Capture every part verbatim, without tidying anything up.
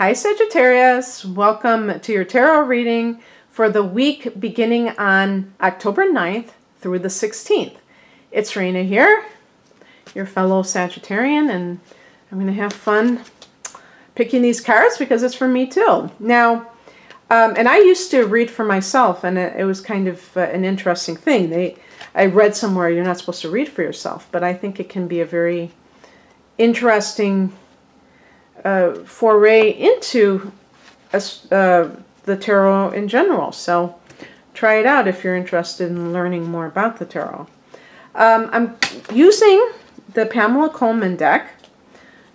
Hi Sagittarius, welcome to your tarot reading for the week beginning on October ninth through the sixteenth. It's Raina here, your fellow Sagittarian, and I'm going to have fun picking these cards because it's for me too. Now, um, and I used to read for myself, and it, it was kind of uh, an interesting thing. They, I read somewhere you're not supposed to read for yourself, but I think it can be a very interesting Uh, foray into a, uh, the tarot in general. So try it out if you're interested in learning more about the tarot. Um, I'm using the Pamela Coleman deck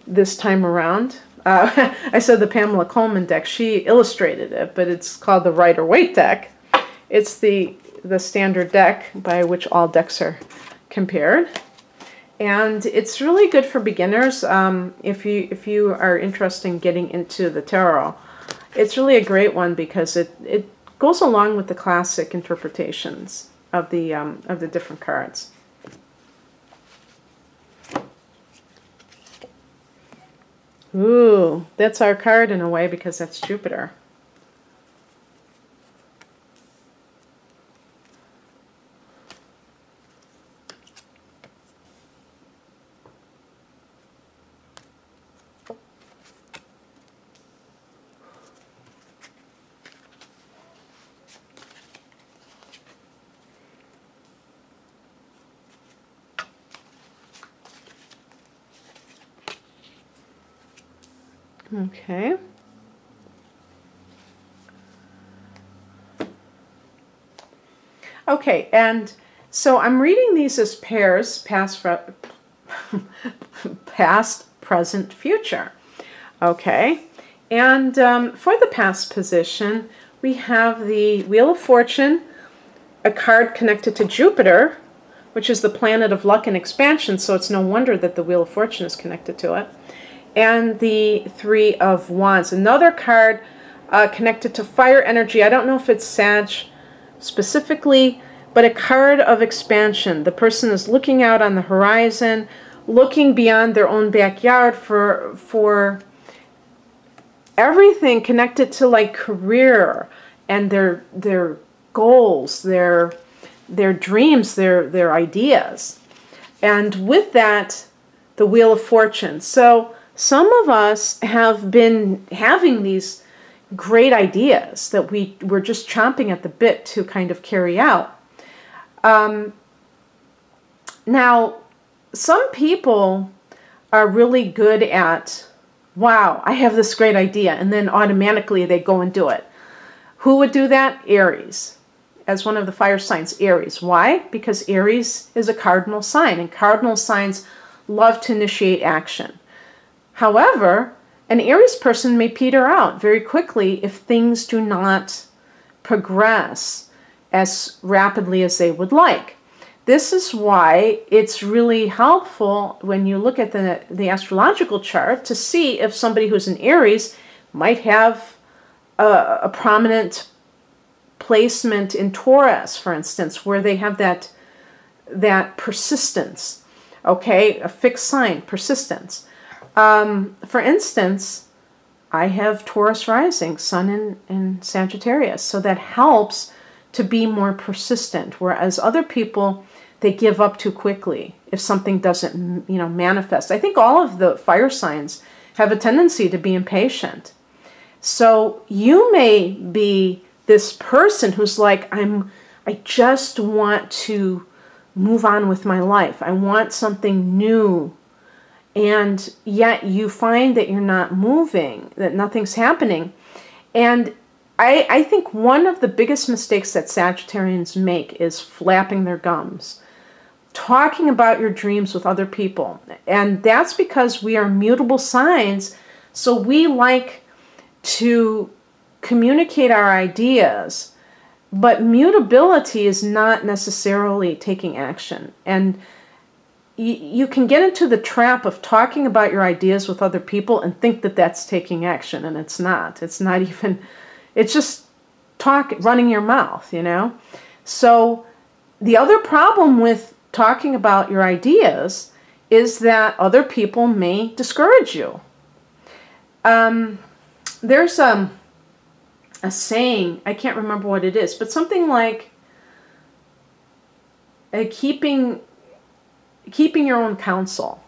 this time around. Uh, I said the Pamela Coleman deck. She illustrated it, but it's called the Rider-Waite deck. It's the, the standard deck by which all decks are compared. And it's really good for beginners. Um, if you if you are interested in getting into the tarot, it's really a great one because it it goes along with the classic interpretations of the um, of the different cards. Ooh, that's our card in a way because that's Jupiter. Okay. Okay, and so I'm reading these as pairs, past, past, present, future. Okay, and um, for the past position, we have the Wheel of Fortune, a card connected to Jupiter, which is the planet of luck and expansion, so it's no wonder that the Wheel of Fortune is connected to it. And the Three of Wands, another card uh, connected to fire energy. I don't know if it's Sag specifically, but a card of expansion. The person is looking out on the horizon, looking beyond their own backyard for for everything connected to like career and their their goals, their their dreams, their their ideas. And with that, the Wheel of Fortune. So some of us have been having these great ideas that we were just chomping at the bit to kind of carry out. Um, now, some people are really good at, wow, I have this great idea, and then automatically they go and do it. Who would do that? Aries, as one of the fire signs, Aries. Why? Because Aries is a cardinal sign, and cardinal signs love to initiate action. However, an Aries person may peter out very quickly if things do not progress as rapidly as they would like. This is why it's really helpful when you look at the, the astrological chart to see if somebody who's an Aries might have a, a prominent placement in Taurus, for instance, where they have that, that persistence, okay, a fixed sign, persistence. Um, for instance, I have Taurus rising, sun in, in Sagittarius, so that helps to be more persistent, whereas other people, they give up too quickly if something doesn't, you know, manifest. I think all of the fire signs have a tendency to be impatient. So you may be this person who's like, I'm, I just want to move on with my life. I want something new. And yet you find that you're not moving, that nothing's happening. And I, I think one of the biggest mistakes that Sagittarians make is flapping their gums, talking about your dreams with other people. And that's because we are mutable signs, so we like to communicate our ideas. But mutability is not necessarily taking action. And you can get into the trap of talking about your ideas with other people and think that that's taking action, and it's not. It's not even, it's just talk, running your mouth, you know? So the other problem with talking about your ideas is that other people may discourage you. Um, there's um, a saying, I can't remember what it is, but something like uh, keeping, keeping your own counsel.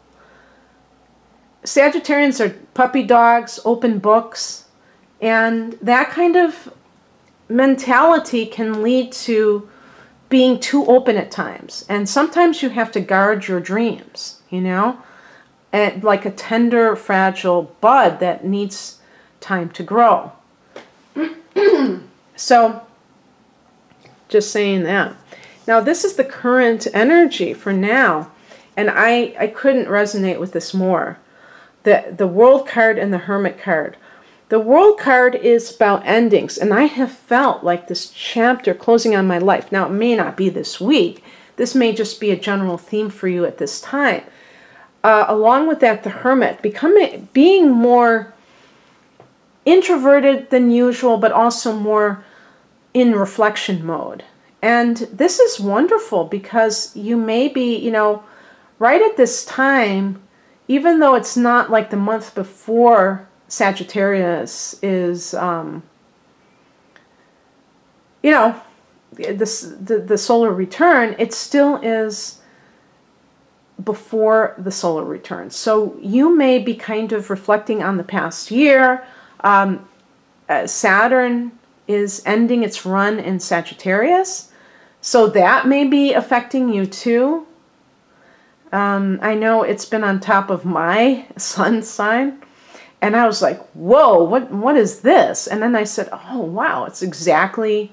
Sagittarians are puppy dogs, open books, and that kind of mentality can lead to being too open at times. And sometimes you have to guard your dreams, you know, and like a tender, fragile bud that needs time to grow. So, just saying that. Now, this is the current energy for now, and I, I couldn't resonate with this more. The, the World card and the Hermit card. The World card is about endings, and I have felt like this chapter closing on my life. Now, it may not be this week. This may just be a general theme for you at this time. Uh, along with that, the Hermit, becoming, being more introverted than usual, but also more in reflection mode. And this is wonderful because you may be, you know, right at this time, even though it's not like the month before Sagittarius is, um, you know, this, the, the solar return, it still is before the solar return. So you may be kind of reflecting on the past year. Um, uh, Saturn is ending its run in Sagittarius, so that may be affecting you too. Um, I know it's been on top of my sun sign. And I was like, whoa, what, what is this? And then I said, oh, wow, it's exactly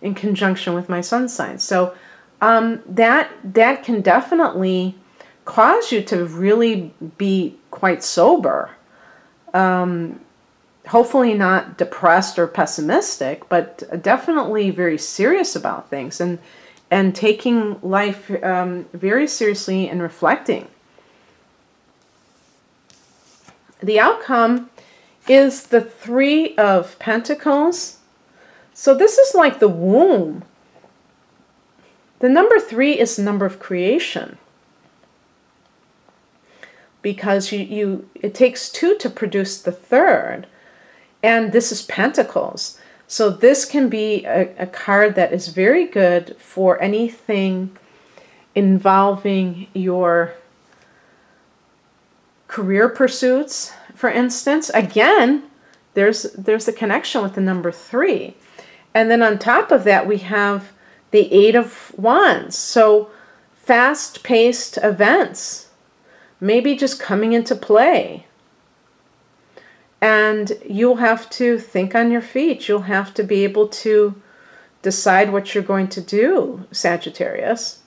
in conjunction with my sun sign. So um, that, that can definitely cause you to really be quite sober. Um, hopefully not depressed or pessimistic, but definitely very serious about things and, and taking life um, very seriously and reflecting. The outcome is the Three of Pentacles. So this is like the womb. The number three is the number of creation. Because you, you it takes two to produce the third. And this is Pentacles. So this can be a, a card that is very good for anything involving your career pursuits, for instance. Again, there's there's a connection with the number three. And then on top of that, we have the Eight of Wands. So fast-paced events, maybe just coming into play. And you'll have to think on your feet. You'll have to be able to decide what you're going to do, Sagittarius.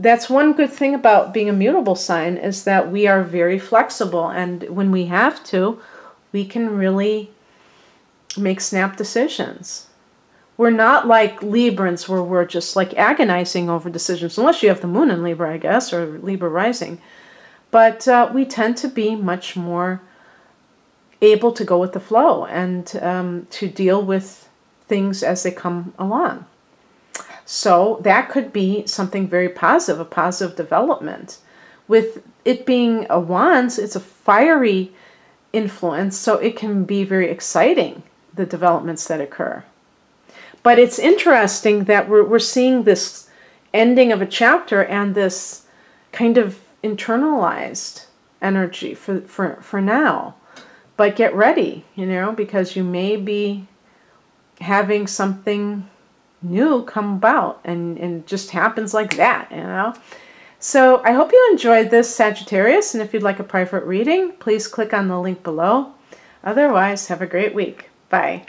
That's one good thing about being a mutable sign, is that we are very flexible, and when we have to, we can really make snap decisions. We're not like Librans where we're just like agonizing over decisions, unless you have the moon in Libra, I guess, or Libra rising. But uh, we tend to be much more able to go with the flow and um, to deal with things as they come along. So that could be something very positive, a positive development. With it being a Wands, it's a fiery influence, so it can be very exciting, the developments that occur. But it's interesting that we're, we're seeing this ending of a chapter and this kind of internalized energy for, for, for now. But get ready, you know, because you may be having something new come about, and, and just happens like that, you know. So I hope you enjoyed this, Sagittarius, and if you'd like a private reading, please click on the link below. Otherwise, have a great week. Bye.